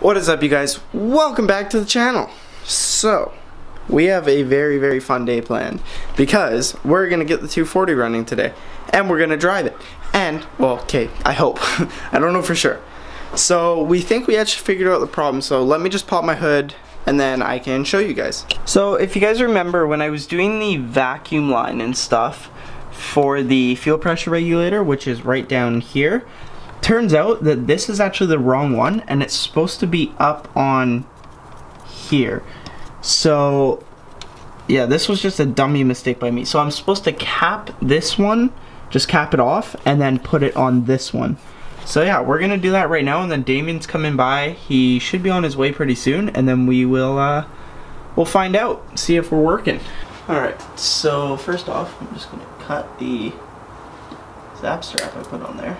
What is up, you guys? Welcome back to the channel. So we have a very, very fun day planned because we're gonna get the 240 running today and we're gonna drive it. And well, okay, I hope. I don't know for sure. So we think we actually figured out the problem, so let me just pop my hood and then I can show you guys. So if you guys remember, when I was doing the vacuum line and stuff for the fuel pressure regulator, which is right down here, turns out that this is actually the wrong one and it's supposed to be up on here. So yeah, this was just a dummy mistake by me. So I'm supposed to cap this one, just cap it off, and then put it on this one. So yeah, we're gonna do that right now, and then Damien's coming by. He should be on his way pretty soon, and then we will we'll find out, see if we're working. Alright, so first off, I'm just gonna cut the zap strap I put on there.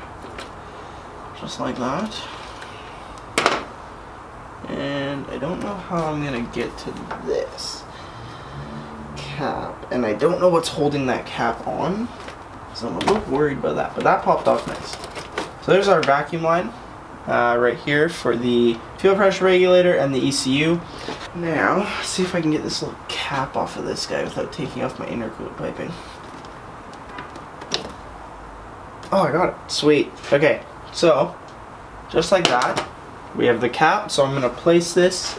Just like that. And I don't know how I'm gonna get to this cap, and I don't know what's holding that cap on, so I'm a little worried about that, but that popped off nice. So there's our vacuum line right here for the fuel pressure regulator and the ECU. Now see if I can get this little cap off of this guy without taking off my intercooler piping. Oh, I got it. Sweet. Okay. So, just like that, we have the cap. So I'm going to place this.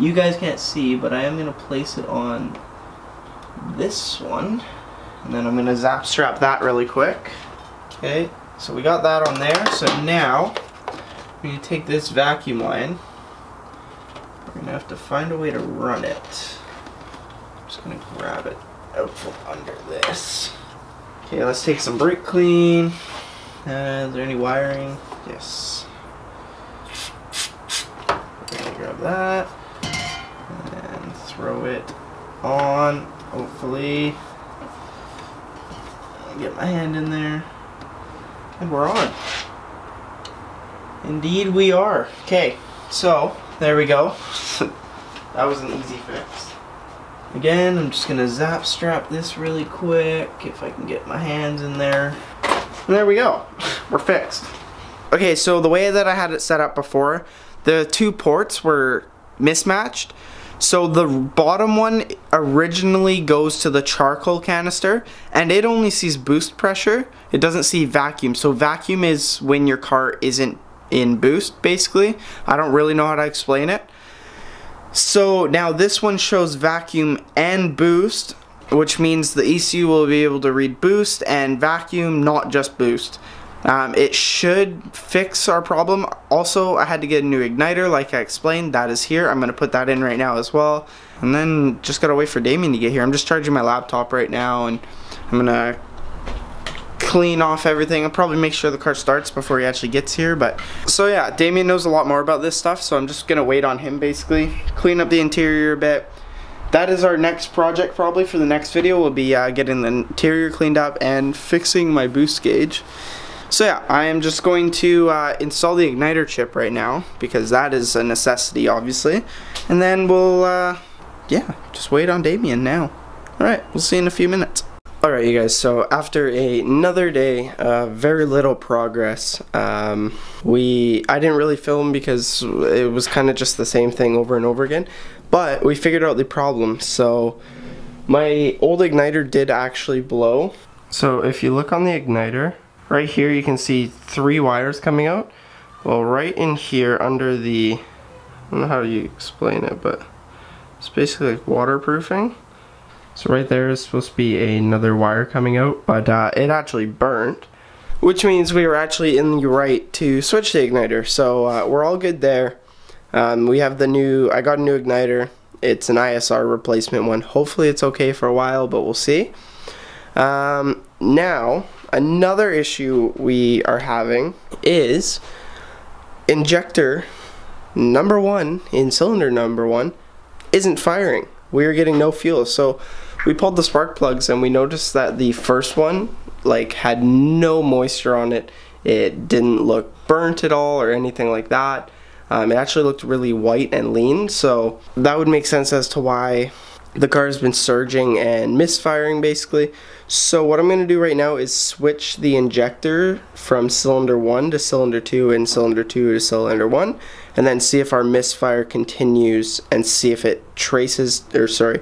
You guys can't see, but I am going to place it on this one. And then I'm going to zap strap that really quick. Okay, so we got that on there. So now, we're going to take this vacuum line. We're going to have to find a way to run it. I'm just going to grab it out from under this. Okay, let's take some brake clean. Is there any wiring? Yes. We're gonna grab that and throw it on. Hopefully, get my hand in there, and we're on. Indeed, we are. Okay, so there we go. That was an easy fix. Again, I'm just gonna zap strap this really quick if I can get my hands in there. And there we go. We're fixed. Okay, so the way that I had it set up before, the two ports were mismatched. So the bottom one originally goes to the charcoal canister, and it only sees boost pressure. It doesn't see vacuum. So vacuum is when your car isn't in boost, basically. I don't really know how to explain it. So now this one shows vacuum and boost, which means the ECU will be able to read boost and vacuum, not just boost. It should fix our problem. Also, I had to get a new igniter, like I explained. That is here. I'm going to put that in right now as well. And then just got to wait for Damien to get here. I'm just charging my laptop right now, and I'm going to clean off everything. I'll probably make sure the car starts before he actually gets here. But so yeah, Damien knows a lot more about this stuff, so I'm just going to wait on him basically. Clean up the interior a bit. That is our next project probably for the next video. Will be getting the interior cleaned up and fixing my boost gauge. So yeah, I am just going to install the igniter chip right now because that is a necessity obviously. And then we'll, yeah, just wait on Damien now. Alright, we'll see in a few minutes. Alright you guys, so after another day, very little progress. I didn't really film because it was kind of just the same thing over and over again. But we figured out the problem. So my old igniter did actually blow. So if you look on the igniter, right here you can see three wires coming out. Well, right in here under the, I don't know how you explain it, but it's basically like waterproofing. So right there is supposed to be another wire coming out, but it actually burnt, which means we were actually in the right to switch the igniter. So we're all good there. We have the new, I got a new igniter. It's an ISR replacement one. Hopefully it's okay for a while, but we'll see. Now, another issue we are having is injector number one in cylinder number one isn't firing. We are getting no fuel. So we pulled the spark plugs and we noticed that the first one like had no moisture on it. It didn't look burnt at all or anything like that. It actually looked really white and lean, so that would make sense as to why the car has been surging and misfiring basically. So what I'm going to do right now is switch the injector from cylinder 1 to cylinder 2 and cylinder 2 to cylinder 1, and then see if our misfire continues and see if it traces, or sorry,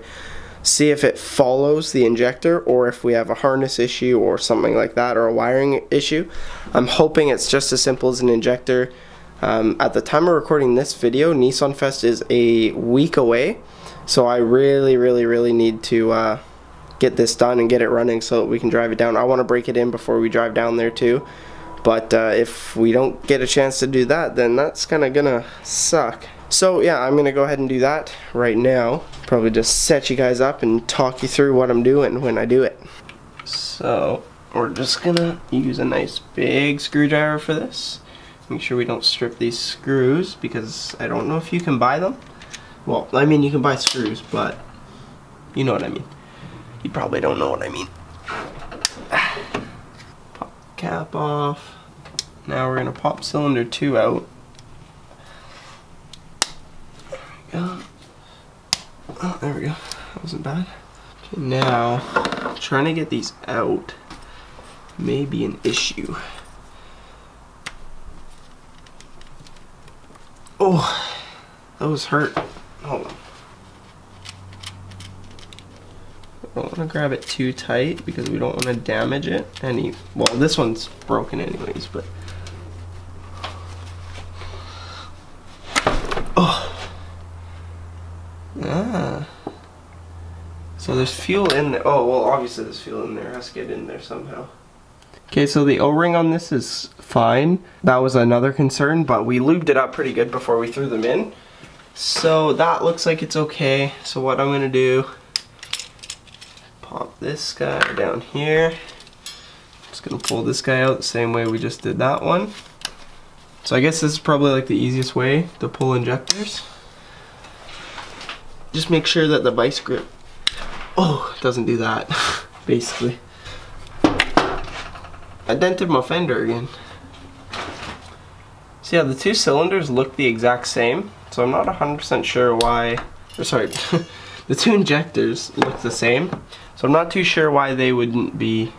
see if it follows the injector, or if we have a harness issue or something like that, or a wiring issue. I'm hoping it's just as simple as an injector. At the time of recording this video, Nissan Fest is a week away, so I really need to get this done and get it running so that we can drive it down. I want to break it in before we drive down there too, but if we don't get a chance to do that, then that's kind of gonna suck. So yeah, I'm gonna go ahead and do that right now. Probably just set you guys up and talk you through what I'm doing when I do it. So we're just gonna use a nice big screwdriver for this. Make sure we don't strip these screws, because I don't know if you can buy them. Well, I mean, you can buy screws, but you know what I mean. You probably don't know what I mean. Pop the cap off. Now we're gonna pop cylinder 2 out. There we go. Oh, there we go. That wasn't bad. Okay, now trying to get these out may be an issue. Oh, those hurt. Hold on. I don't want to grab it too tight because we don't want to damage it any. Well, this one's broken anyways, but oh, so there's fuel in there. Oh, well, obviously there's fuel in there. It has to get in there somehow. Okay, so the O-ring on this is fine. That was another concern, but we lubed it up pretty good before we threw them in. So that looks like it's okay. So what I'm gonna do, pop this guy down here. I'm just gonna pull this guy out the same way we just did that one. So I guess this is probably like the easiest way to pull injectors. Just make sure that the vice grip, oh, it doesn't do that, basically. I dented my fender again. So yeah, the two cylinders look the exact same, so I'm not 100% sure why, or sorry, the two injectors look the same, so I'm not too sure why they wouldn't be,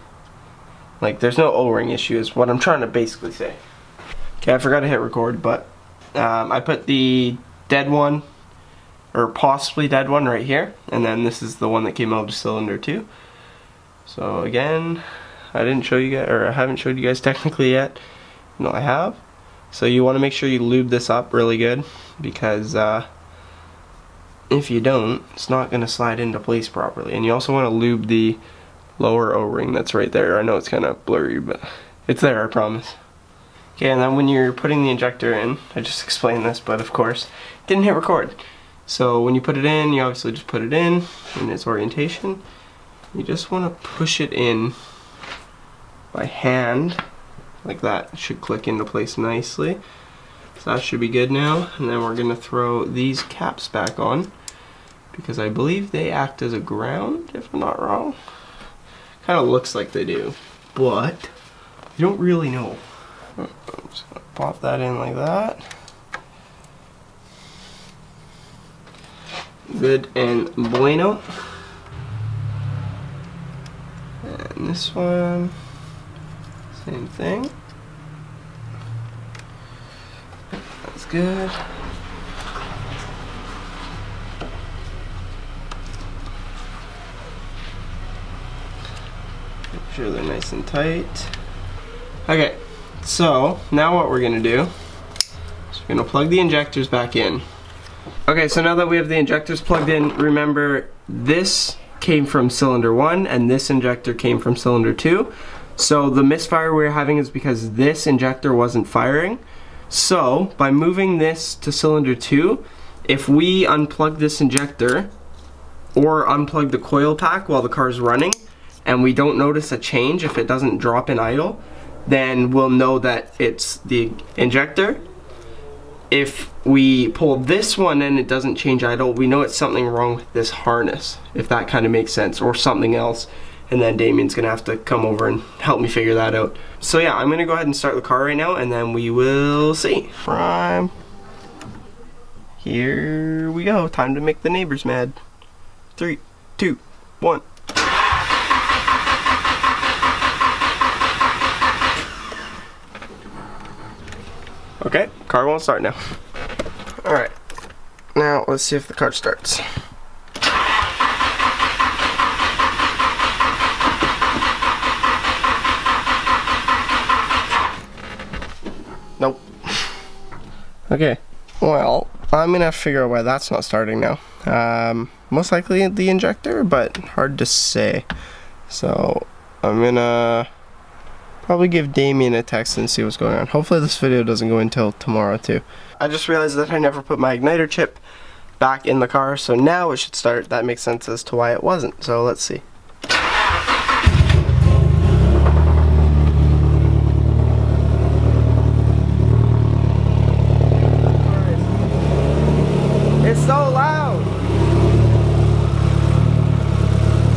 like, there's no O-ring issue is what I'm trying to basically say. Okay, I forgot to hit record, but I put the dead one, or possibly dead one, right here, and then this is the one that came out of cylinder 2. So again, I didn't show you guys, or I haven't showed you guys technically yet. No, I have. So you want to make sure you lube this up really good, because if you don't, it's not going to slide into place properly. And you also want to lube the lower O-ring that's right there. I know it's kind of blurry, but it's there, I promise. Okay, and then when you're putting the injector in, I just explained this, but of course, didn't hit record. So when you put it in, you obviously just put it in its orientation. You just want to push it in by hand, like that. It should click into place nicely. So that should be good now. And then we're gonna throw these caps back on, because I believe they act as a ground, if I'm not wrong. Kinda looks like they do, but you don't really know. I'm just gonna pop that in like that. Good and bueno. And this one, same thing. That's good. Make sure they're nice and tight. Okay, so now what we're gonna do is we're gonna plug the injectors back in. Okay, so now that we have the injectors plugged in, remember this came from cylinder 1 and this injector came from cylinder 2. So the misfire we're having is because this injector wasn't firing. So by moving this to cylinder 2, if we unplug this injector or unplug the coil pack while the car's running and we don't notice a change, if it doesn't drop in idle, then we'll know that it's the injector. If we pull this one and it doesn't change idle, we know it's something wrong with this harness, if that kind of makes sense, or something else. And then Damien's gonna have to come over and help me figure that out. So yeah, I'm gonna go ahead and start the car right now, and then we will see. Prime. Here we go. Time to make the neighbors mad. 3, 2, 1. Okay, car won't start now. out. Let's see if the car starts. Nope. Okay. Well, I'm gonna have to figure out why that's not starting now. Most likely the injector, but hard to say. So I'm gonna probably give Damien a text and see what's going on. Hopefully this video doesn't go until tomorrow too. I just realized that I never put my igniter chip back in the car, so now it should start. That makes sense as to why it wasn't. So let's see. It's so loud!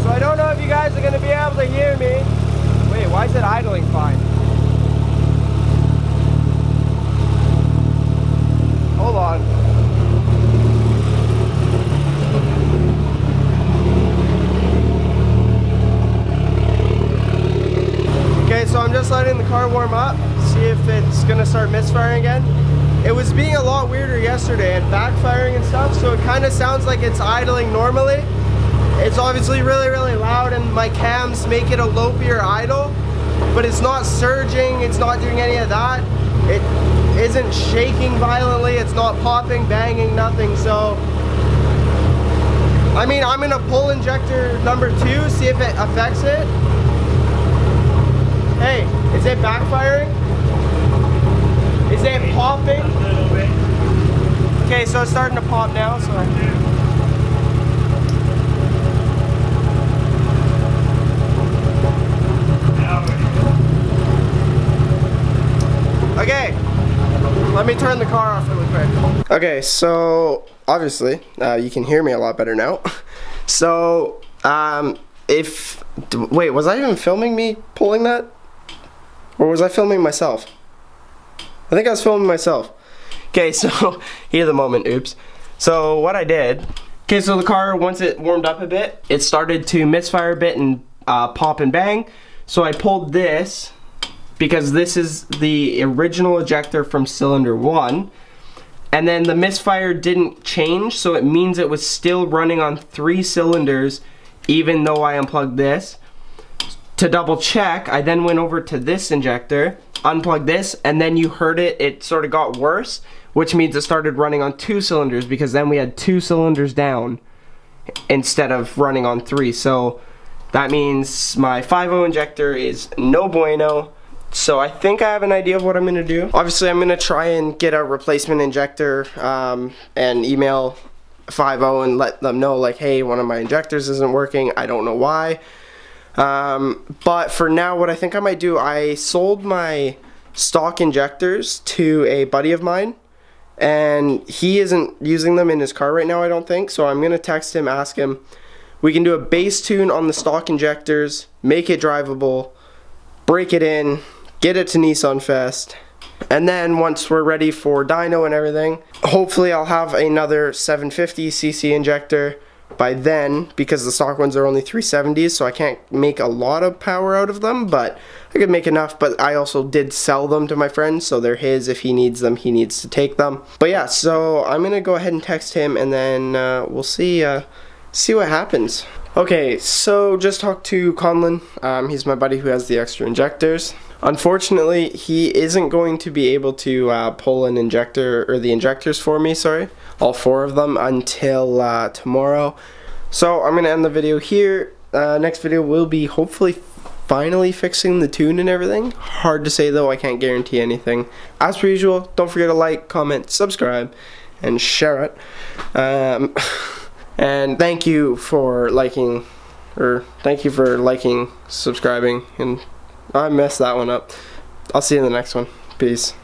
So I don't know if you guys are going to be able to hear me. Wait, why is it idling fine? Hold on. Okay, so I'm just letting the car warm up, see if it's going to start misfiring again. It was being a lot weirder yesterday and backfiring and stuff, so it kind of sounds like it's idling normally. It's obviously really loud and my cams make it a lopier idle, but it's not surging, it's not doing any of that. It isn't shaking violently, it's not popping, banging, nothing. So, I mean, I'm gonna pull injector number 2, see if it affects it. Hey, is it backfiring? Is it popping? A little bit. Okay, so it's starting to pop now, so okay, let me turn the car off really quick. Okay, so obviously, you can hear me a lot better now. So, wait, was I even filming me pulling that? Or was I filming myself? I think I was filming myself. Okay, so hear the moment, oops. So what I did, okay, so the car, once it warmed up a bit, it started to misfire a bit and pop and bang. So I pulled this, because this is the original ejector from cylinder 1. And then the misfire didn't change, so it means it was still running on 3 cylinders, even though I unplugged this. To double check, I then went over to this injector, unplugged this, and then you heard it, it sort of got worse, which means it started running on 2 cylinders, because then we had 2 cylinders down instead of running on 3. So that means my 5.0 injector is no bueno. So I think I have an idea of what I'm gonna do. Obviously I'm gonna try and get a replacement injector and email 5.0 and let them know, like, hey, one of my injectors isn't working, I don't know why. But for now, what I think I might do, I sold my stock injectors to a buddy of mine, and he isn't using them in his car right now, I don't think, so I'm going to text him, ask him, we can do a base tune on the stock injectors, make it drivable, break it in, get it to Nissan Fest, and then once we're ready for dyno and everything, hopefully I'll have another 750cc injector by then, because the stock ones are only 370s, so I can't make a lot of power out of them, but I could make enough. But I also did sell them to my friend, so they're his. If he needs them, he needs to take them. But yeah, so I'm gonna go ahead and text him, and then we'll see what happens. Okay, so just talked to Conlin. He's my buddy who has the extra injectors. Unfortunately, he isn't going to be able to pull an injector, or the injectors for me, sorry, all 4 of them, until tomorrow. So I'm going to end the video here. Next video will be hopefully finally fixing the tune and everything. Hard to say though, I can't guarantee anything. As per usual, don't forget to like, comment, subscribe, and share it. And thank you for liking, subscribing, and I messed that one up. I'll see you in the next one. Peace.